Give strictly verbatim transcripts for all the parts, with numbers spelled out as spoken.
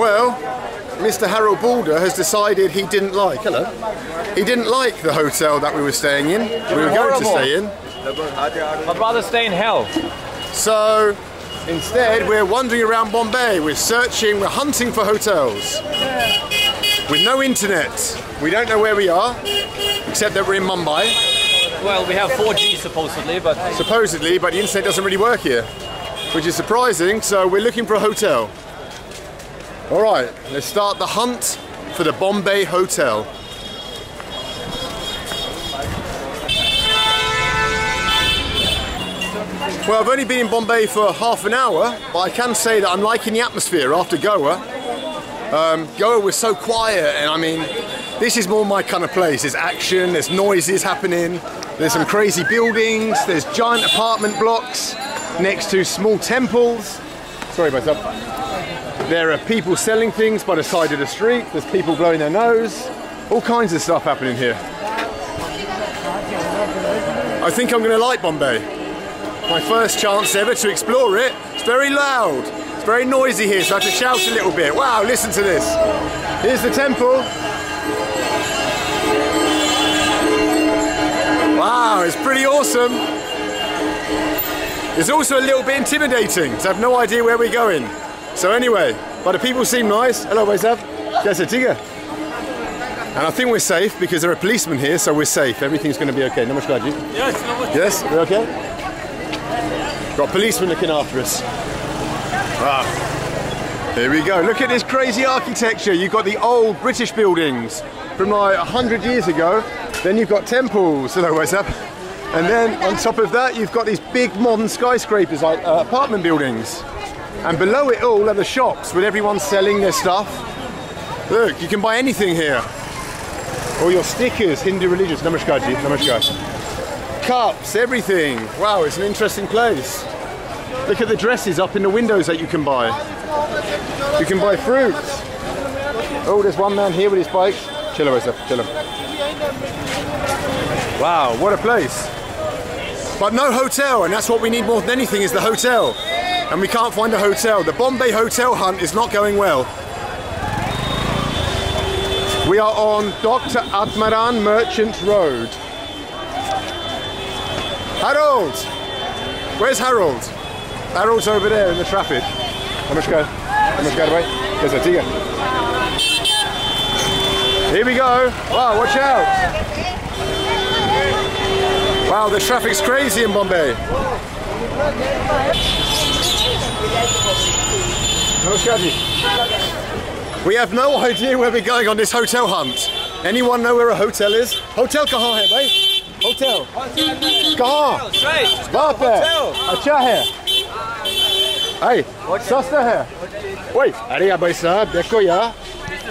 Well, Mister Harald Baldr has decided he didn't like, hello, he didn't like the hotel that we were staying in, we were going to stay in. I'd rather stay in hell. So, instead we're wandering around Bombay, we're searching, we're hunting for hotels. With no internet, we don't know where we are, except that we're in Mumbai. Well, we have four G supposedly, but... Supposedly, but the internet doesn't really work here, which is surprising, so we're looking for a hotel. All right, let's start the hunt for the Bombay Hotel. Well, I've only been in Bombay for half an hour, but I can say that I'm liking the atmosphere after Goa. Um, Goa was so quiet, and I mean, this is more my kind of place. There's action, there's noises happening, there's some crazy buildings, there's giant apartment blocks next to small temples. Sorry about that. There are people selling things by the side of the street, there's people blowing their nose, all kinds of stuff happening here. I think I'm gonna like Bombay. My first chance ever to explore it. It's very loud, it's very noisy here, so I have to shout a little bit. Wow, listen to this. Here's the temple. Wow, it's pretty awesome. It's also a little bit intimidating, so I have no idea where we're going. So anyway, but the people seem nice. Hello, Vaisab. That's a digger. And I think we're safe because there are policemen here, so we're safe. Everything's going to be okay. Namaskar ji. Yes, namaskar. Yes, we're okay? Got policemen looking after us. Ah, here we go. Look at this crazy architecture. You've got the old British buildings from like a hundred years ago. Then you've got temples, hello, what's up? And then on top of that, you've got these big modern skyscrapers, like uh, apartment buildings. And below it all are the shops with everyone selling their stuff. Look, you can buy anything here. All your stickers, Hindu religious, namaskar ji, namaskar. Cups, everything. Wow, it's an interesting place. Look at the dresses up in the windows that you can buy. You can buy fruits. Oh, there's one man here with his bike. Chilla, what's up, chilla. Wow, what a place. But no hotel, and that's what we need more than anything is the hotel. And we can't find a hotel. The Bombay hotel hunt is not going well. We are on Doctor Atmaram Merchant Road. Harald! Where's Harald? Harald's over there in the traffic. Namaskar. Namaskar, bhai. There's a digger. Here we go. Wow, watch out. Wow, the traffic's crazy in Bombay. We have no idea where we're going on this hotel hunt. Anyone know where a hotel is? Hotel kahan hai, bhai? Hotel. Kahan? Wahan pe. Acha hai. Hey, sasta hai. Wait. Arey bhai sahab, dekho yaar.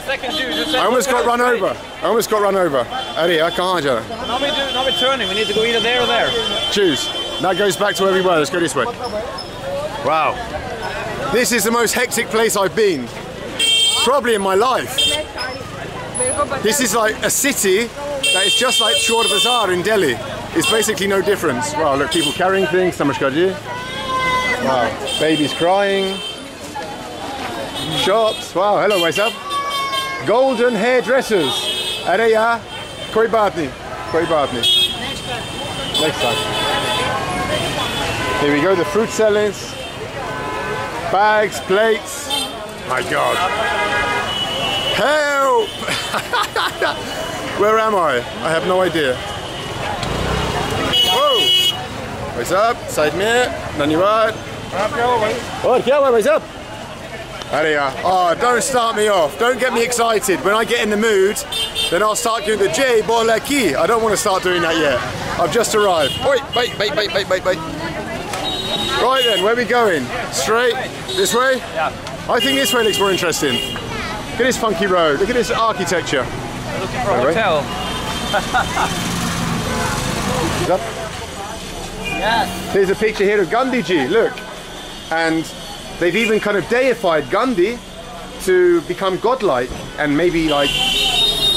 I almost got run over. I almost got run over. Eddie, I can't. Now we're, now we're turning. We need to go either there or there. Choose. That goes back to where we were. Let's go this way. Wow. This is the most hectic place I've been, probably in my life. This is like a city that is just like Chowdhary Bazaar in Delhi. It's basically no difference. Wow, look, people carrying things. Namaskar ji. Wow. Babies crying. Shops. Wow. Hello, what's up? Golden hairdressers. Arey yaar, koi baat nahi, koi baat nahi. Next time. Here we go, the fruit sellers. Bags, plates. My God. Help! Where am I? I have no idea. Whoa! What's up? Side mirror. Naniwad. What? What's up? Oh, don't start me off. Don't get me excited. When I get in the mood, then I'll start doing the J Bolaki. I don't want to start doing that yet. I've just arrived. Wait, wait, wait, wait, wait, wait, wait. Right then, where are we going? Straight? This way? Yeah. I think this way looks more interesting. Look at this funky road. Look at this architecture. We're looking for a hotel. Up. Yes. There's a picture here of Gandhiji. Look. And they've even kind of deified Gandhi to become godlike and maybe like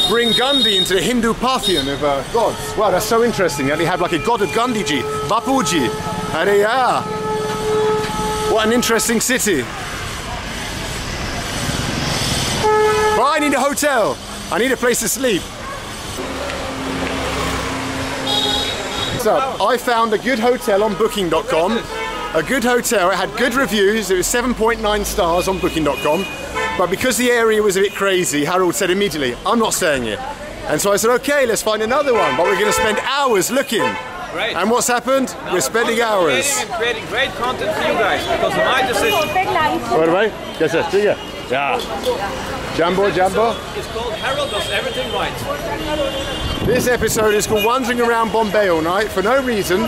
bring Gandhi into the Hindu pantheon of uh, gods. Wow, that's so interesting. And they have like a god of Gandhiji, Bapuji. Arey yaar. What an interesting city. need a hotel. I need a place to sleep. So I found a good hotel on booking dot com. A good hotel, it had good reviews, it was seven point nine stars on booking dot com. But because the area was a bit crazy, Harald said immediately, I'm not staying here. And so I said, okay, let's find another one, but we're going to spend hours looking. Right. And what's happened? Now we're spending hours. And creating great content for you guys, because of my decision. By the way, yes, yes, yeah. yeah. Jumbo, Jumbo. It's called Harald Does Everything Right. This episode is called Wandering Around Bombay All Night for no reason,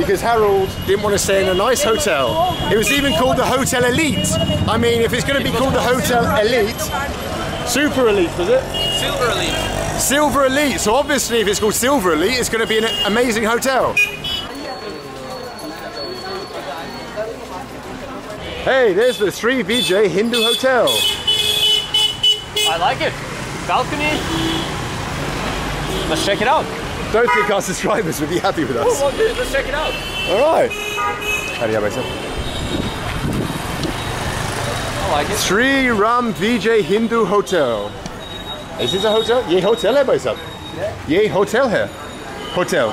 because Harald didn't want to stay in a nice hotel. It was even called the Hotel Elite. I mean, if it's going to be called the Hotel Elite, Super Elite, was it? Silver Elite. Silver Elite, so obviously if it's called Silver Elite, it's going to be an amazing hotel. Hey, there's the Sri Ram Vijay Hindu Hotel. I like it. Balcony. Let's check it out. Don't think our subscribers would be happy with us. Ooh, well, dude, let's check it out. Alright. How do you have myself? I like it. Sri Ram Vijay Hindu Hotel. Is this a hotel? Yeh hotel hai bhai sahab. Yeh hotel hai. Hotel.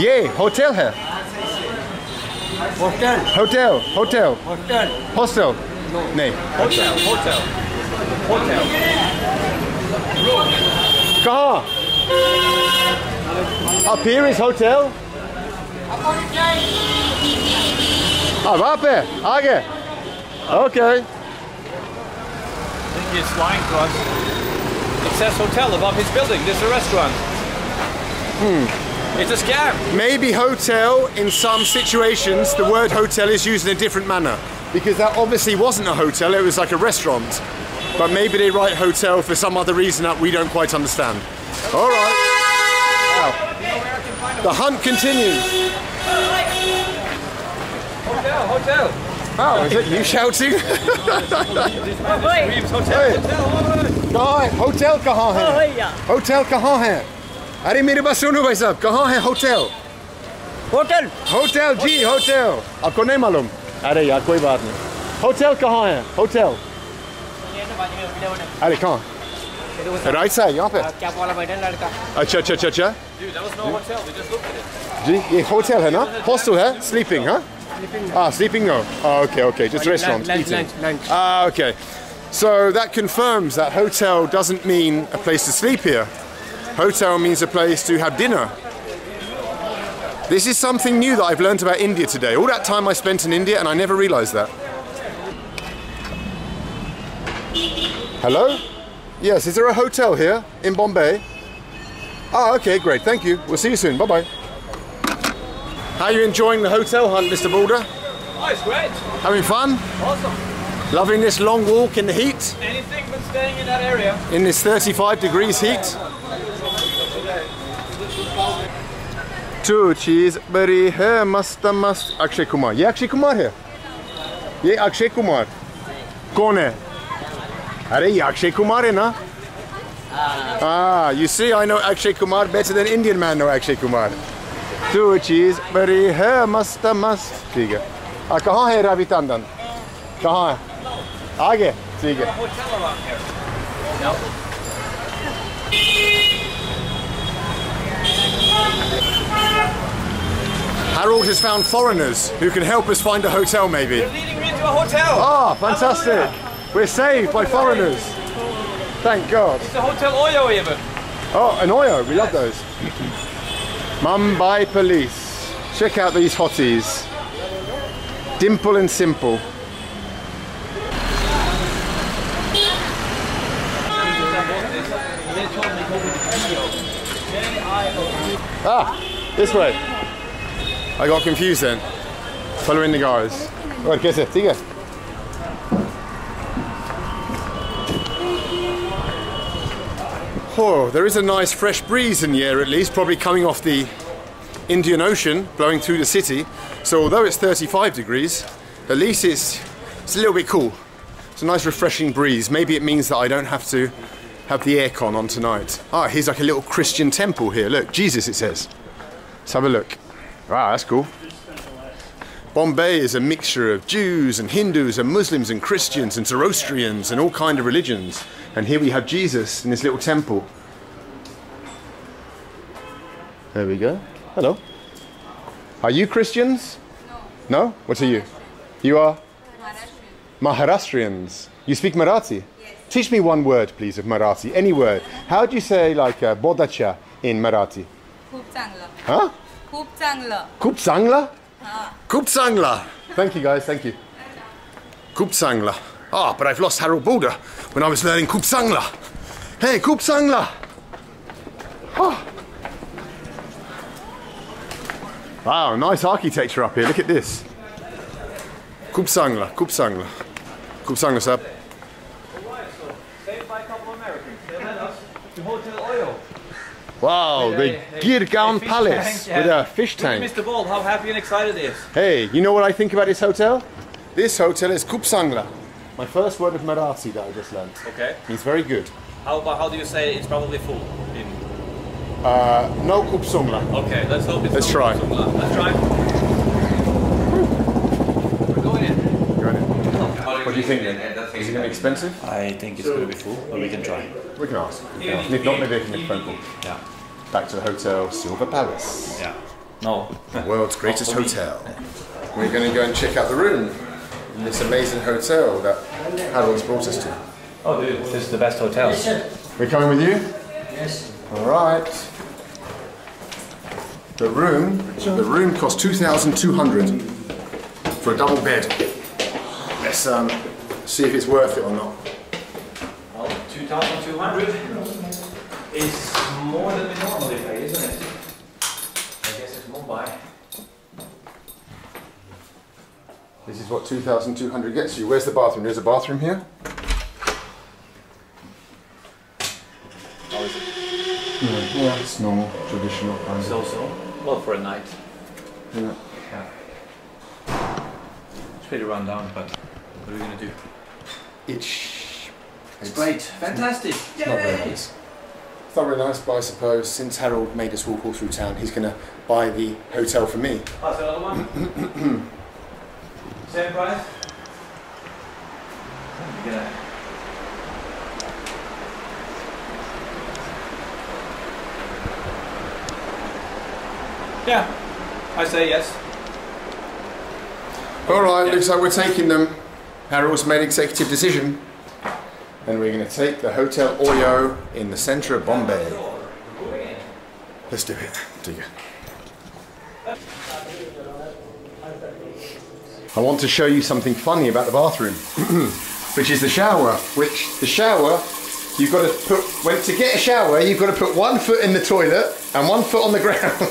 Yeh hotel hai. Hotel. Hotel. Hotel. Hotel. Hostel. No. Nahi. Hotel. Hotel. Hotel. Kaha? Up here is hotel. Ah, wahan pe. Aage. Okay. Is lying to us. It says hotel above his building. This is a restaurant. Hmm. It's a scam. Maybe hotel, in some situations, the word hotel is used in a different manner. Because that obviously wasn't a hotel, it was like a restaurant. But maybe they write hotel for some other reason that we don't quite understand. All right. Wow. The hunt continues. Hotel, hotel. Oh, is it you shouting? Hotel kahan hai? Hotel kahan hai? Arey mere baat suno bhai sahab, kahan hai hotel? Hotel. Hotel, ji hotel. Aapko nahi malum? Arey yaar koi baat nahi. Hotel kahan hai? Hotel. Arey kahan? Right side, yahan pe. Kya bola bhai ladka? Acha acha acha acha. Dude, there was no hotel. We just looked at it. Ji, ye hotel hai na? Hostel hai, sleeping, huh? Sleeping ah, sleeping no. Oh, okay, okay, just restaurant, lunch, eating. Lunch, lunch. Ah, okay. So that confirms that hotel doesn't mean a place to sleep here. Hotel means a place to have dinner. This is something new that I've learned about India today. All that time I spent in India and I never realized that. Hello? Yes, is there a hotel here in Bombay? Ah, okay, great, thank you. We'll see you soon, bye-bye. How are you enjoying the hotel hunt, Mister Baldr? Oh, it's great. Having fun? Awesome. Loving this long walk in the heat? Anything but staying in that area. In this thirty-five degrees heat? Two cheese, bari hai, masta mast. Akshay Kumar. Ye Akshay Kumar hai? Ye Akshay Kumar. Kaun hai? Arey, ye Akshay Kumar hai na? Ah, you see, I know Akshay Kumar better than Indian man know Akshay Kumar. Two cheese, bari hai, masta mast. ठीक है. आ कहाँ है रवि टंडन? कहाँ है? आगे. ठीक है. Harald has found foreigners who can help us find a hotel, maybe. They're leading me to a hotel. Ah, fantastic! We're saved by foreigners. Thank God. It's a hotel Oyo even. Oh, an Oyo. We love those. Mumbai police. Check out these hotties. Dimple and simple. Ah, this way. I got confused then. Following the guys. Right, get it. Take it. Oh, there is a nice fresh breeze in the air at least, probably coming off the Indian Ocean, blowing through the city. So although it's thirty-five degrees, at least it's, it's a little bit cool. It's a nice refreshing breeze. Maybe it means that I don't have to have the aircon on tonight. Ah, here's like a little Christian temple here. Look, Jesus it says. Let's have a look. Wow, that's cool. Bombay is a mixture of Jews and Hindus and Muslims and Christians and Zoroastrians and all kind of religions. And here we have Jesus in this little temple. There we go. Hello. Are you Christians? No. No? What are you? You are? Maharashtrians. Maharashtrians. You speak Marathi? Yes. Teach me one word, please, of Marathi. Any word. How do you say, like, uh, bodacha in Marathi? Kupsangla. Huh? Kupsangla. Kupsangla? Ah. Kupsangla. Thank you, guys. Thank you. Kupsangla. Ah, oh, but I've lost Harald Baldr when I was learning Kupsangla. Hey, Kupsangla. Oh. Wow, nice architecture up here. Look at this. Kupsangla. Kupsangla. Kupsangla, sir. Saved by a couple of Americans. They led us to Hotel Oyo. Wow, the Girgaon Palace with a fish tank. Mister Bald, how happy and excited he is. Hey, you know what I think about this hotel? This hotel is Kupsangla. My first word of Marathi that I just learned. Okay. He's very good. How, how do you say it's probably full? In... Uh, no Kupsangla. Okay, let's hope it's Let's no try. Kupsangla. Let's try. We're going in. Going in. What do you think? Is it going to be expensive? I think it's going to be full, but we can try. We can ask. We can ask. If not, maybe I can make a phone call. Yeah. Back to the hotel, Silver Palace. Yeah. No. The world's greatest hotel. We're going to go and check out the room in this amazing hotel that Harold's brought us to. Oh, dude, this is the best hotel. Yes, sir. We're coming with you? Yes. All right. The room, the room costs two thousand two hundred for a double bed. Let's um, see if it's worth it or not. Well, two thousand two hundred is more than we normally pay, isn't it? I guess it's Mumbai. This is what two thousand two hundred gets you. Where's the bathroom? There's a bathroom here. How is it? Mm, yeah, it's normal, traditional kind of. So, so. Well, for a night. Yeah. Yeah. It's pretty run down, but. What are we going to do? It's, it's great. Fantastic. It's Yay. Not very nice. It's not very nice, but I suppose since Harold made us walk all through town, he's going to buy the hotel for me. Pass another one. Same price? Yeah. Yeah, I say yes. All right, yeah. Looks like we're taking them. Harold's made an executive decision, and we're going to take the Hotel Oyo in the centre of Bombay. Let's do it. Do you? I want to show you something funny about the bathroom, which is the shower. Which the shower, you've got to put when to get a shower, you've got to put one foot in the toilet and one foot on the ground.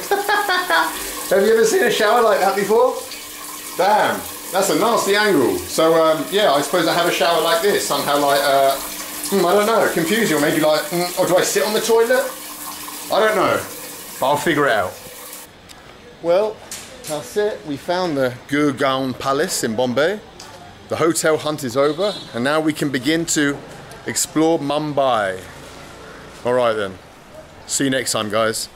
Have you ever seen a shower like that before? Damn. That's a nasty angle. So um, yeah, I suppose I have a shower like this, somehow like, uh, mm, I don't know, confusing, or maybe like, mm, or do I sit on the toilet? I don't know, but I'll figure it out. Well, that's it. We found the Girgaon Palace in Bombay. The hotel hunt is over, and now we can begin to explore Mumbai. All right then, see you next time, guys.